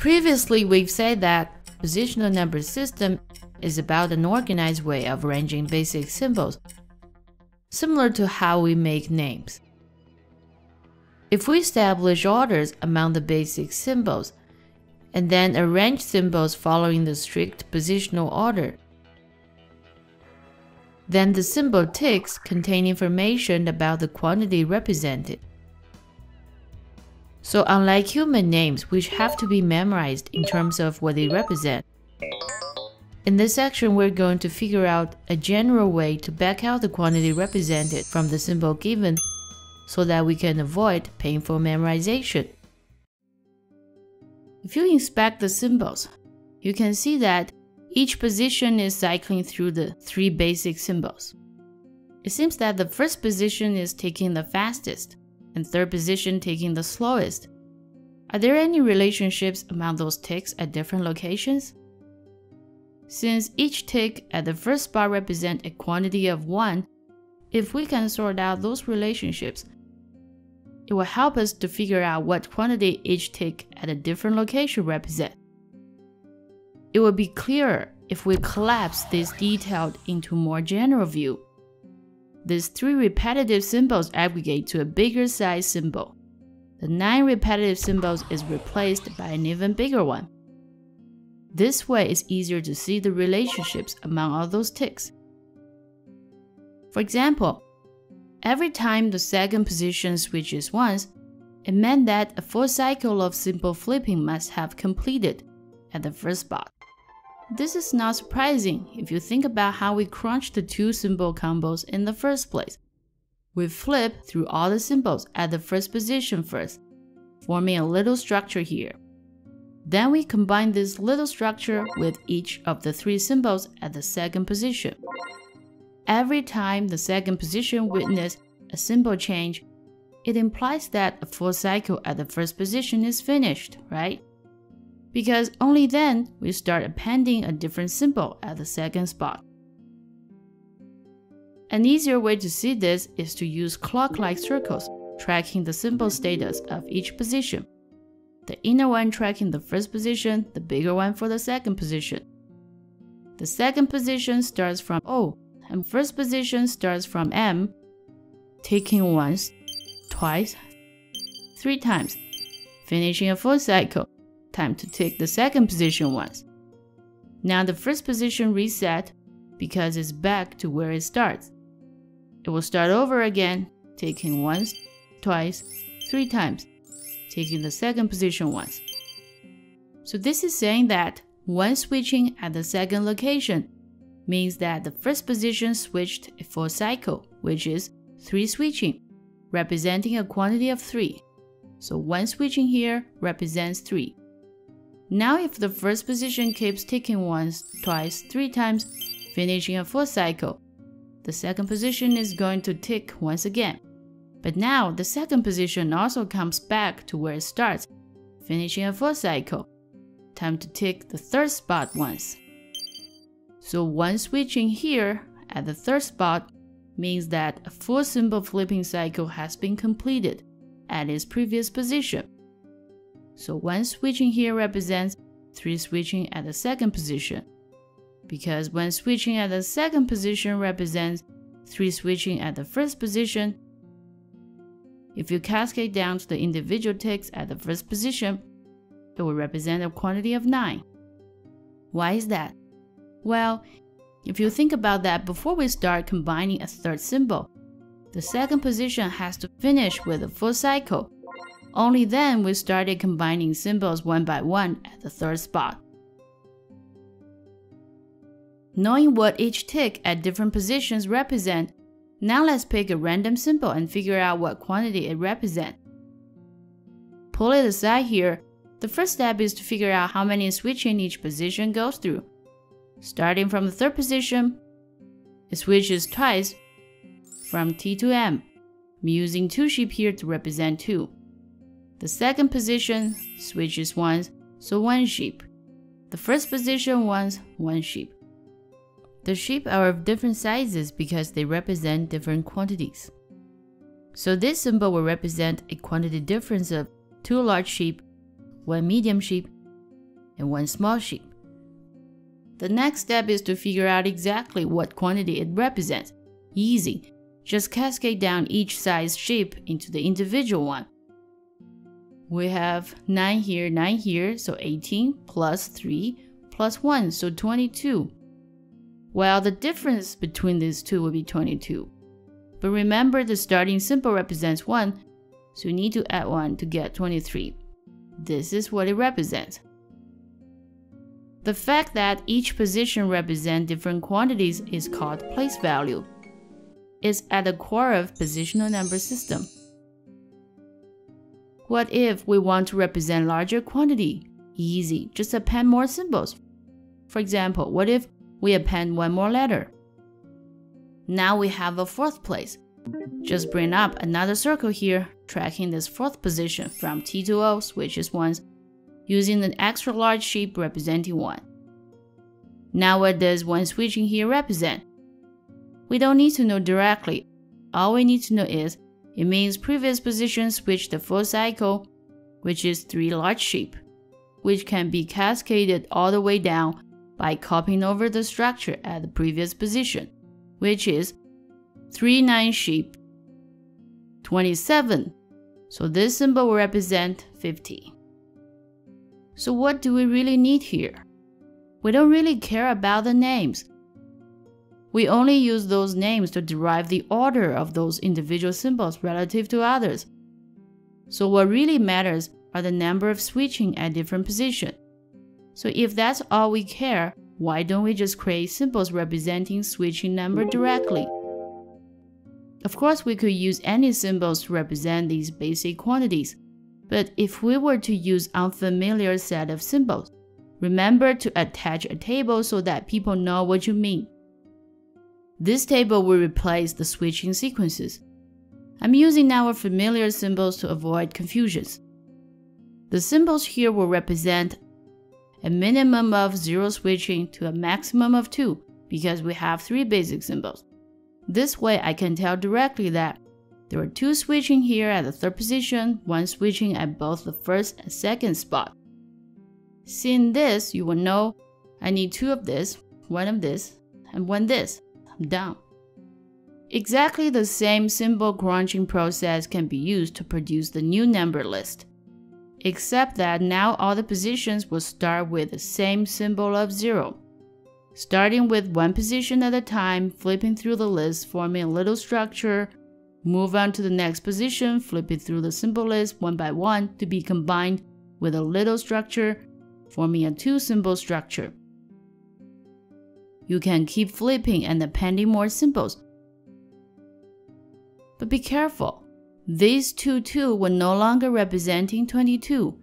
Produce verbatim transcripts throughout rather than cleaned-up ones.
Previously, we've said that positional number system is about an organized way of arranging basic symbols, similar to how we make names. If we establish orders among the basic symbols, and then arrange symbols following the strict positional order, then the symbol ticks contain information about the quantity represented. So unlike human names, which have to be memorized in terms of what they represent, in this section we're going to figure out a general way to back out the quantity represented from the symbol given so that we can avoid painful memorization. If you inspect the symbols, you can see that each position is cycling through the three basic symbols. It seems that the first position is taking the fastest, and third position taking the slowest. Are there any relationships among those ticks at different locations? Since each tick at the first spot represents a quantity of one, if we can sort out those relationships, it will help us to figure out what quantity each tick at a different location represents. It will be clearer if we collapse this detail into more general view. These three repetitive symbols aggregate to a bigger size symbol. The nine repetitive symbols is replaced by an even bigger one. This way it's easier to see the relationships among all those ticks. For example, every time the second position switches once, it meant that a full cycle of symbol flipping must have completed at the first spot. This is not surprising if you think about how we crunched the two symbol combos in the first place. We flip through all the symbols at the first position first, forming a little structure here. Then we combine this little structure with each of the three symbols at the second position. Every time the second position witnessed a symbol change, it implies that a full cycle at the first position is finished, right? Because only then we start appending a different symbol at the second spot. An easier way to see this is to use clock-like circles, tracking the symbol status of each position. The inner one tracking the first position, the bigger one for the second position. The second position starts from O, and first position starts from M, ticking once, twice, three times, finishing a full cycle. Time to tick the second position once. Now the first position reset because it's back to where it starts. It will start over again, ticking once, twice, three times, taking the second position once. So this is saying that one switching at the second location means that the first position switched a full cycle, which is three switching, representing a quantity of three. So one switching here represents three. Now if the first position keeps ticking once, twice, three times, finishing a full cycle, the second position is going to tick once again. But now the second position also comes back to where it starts, finishing a full cycle. Time to tick the third spot once. So one switching here at the third spot means that a full symbol flipping cycle has been completed at its previous position. So one switching here represents three switching at the second position. Because one switching at the second position represents three switching at the first position, if you cascade down to the individual ticks at the first position, it will represent a quantity of nine. Why is that? Well, if you think about that before we start combining a third symbol, the second position has to finish with a full cycle. Only then we started combining symbols one by one at the third spot. Knowing what each tick at different positions represent, now let's pick a random symbol and figure out what quantity it represents. Pull it aside here. The first step is to figure out how many switching each position goes through. Starting from the third position, it switches twice from T to M. I'm using two sheep here to represent two. The second position switches once, so one sheep. The first position once, one sheep. The sheep are of different sizes because they represent different quantities. So this symbol will represent a quantity difference of two large sheep, one medium sheep, and one small sheep. The next step is to figure out exactly what quantity it represents. Easy, just cascade down each size sheep into the individual one. We have nine here, nine here, so eighteen plus three plus one, so twenty-two. Well, the difference between these two will be twenty-two. But remember, the starting symbol represents one, so you need to add one to get twenty-three. This is what it represents. The fact that each position represents different quantities is called place value. It's at the core of positional number system. What if we want to represent larger quantity? Easy, just append more symbols. For example, what if we append one more letter? Now we have a fourth place. Just bring up another circle here, tracking this fourth position from T to O, switches ones, using an extra large sheep representing one. Now what does one switching here represent? We don't need to know directly. All we need to know is it means previous position switched the full cycle, which is three large sheep, which can be cascaded all the way down by copying over the structure at the previous position, which is thirty-nine sheep, twenty-seven. So this symbol will represent fifty. So what do we really need here? We don't really care about the names. We only use those names to derive the order of those individual symbols relative to others. So what really matters are the number of switching at different positions. So if that's all we care, why don't we just create symbols representing switching number directly? Of course, we could use any symbols to represent these basic quantities. But if we were to use unfamiliar set of symbols, remember to attach a table so that people know what you mean. This table will replace the switching sequences. I'm using our familiar symbols to avoid confusions. The symbols here will represent a minimum of zero switching to a maximum of two because we have three basic symbols. This way I can tell directly that there are two switching here at the third position, one switching at both the first and second spot. Seeing this, you will know I need two of this, one of this, and one this. Down. Exactly the same symbol crunching process can be used to produce the new number list, except that now all the positions will start with the same symbol of zero. Starting with one position at a time, flipping through the list, forming a little structure, move on to the next position, flipping through the symbol list one by one to be combined with a little structure, forming a two-symbol structure. You can keep flipping and appending more symbols. But be careful, these two two were no longer representing twenty-two.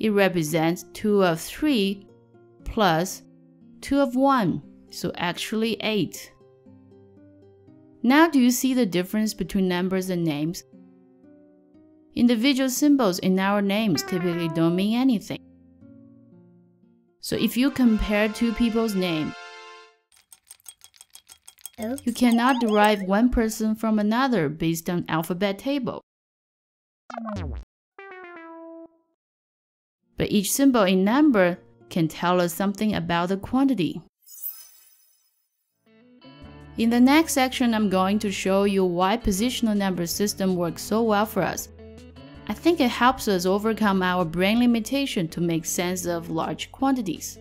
It represents two of three plus two of one, so actually eight. Now do you see the difference between numbers and names? Individual symbols in our names typically don't mean anything. So if you compare two people's names, you cannot derive one person from another based on alphabet table. But each symbol in number can tell us something about the quantity. In the next section, I'm going to show you why positional number system works so well for us. I think it helps us overcome our brain limitation to make sense of large quantities.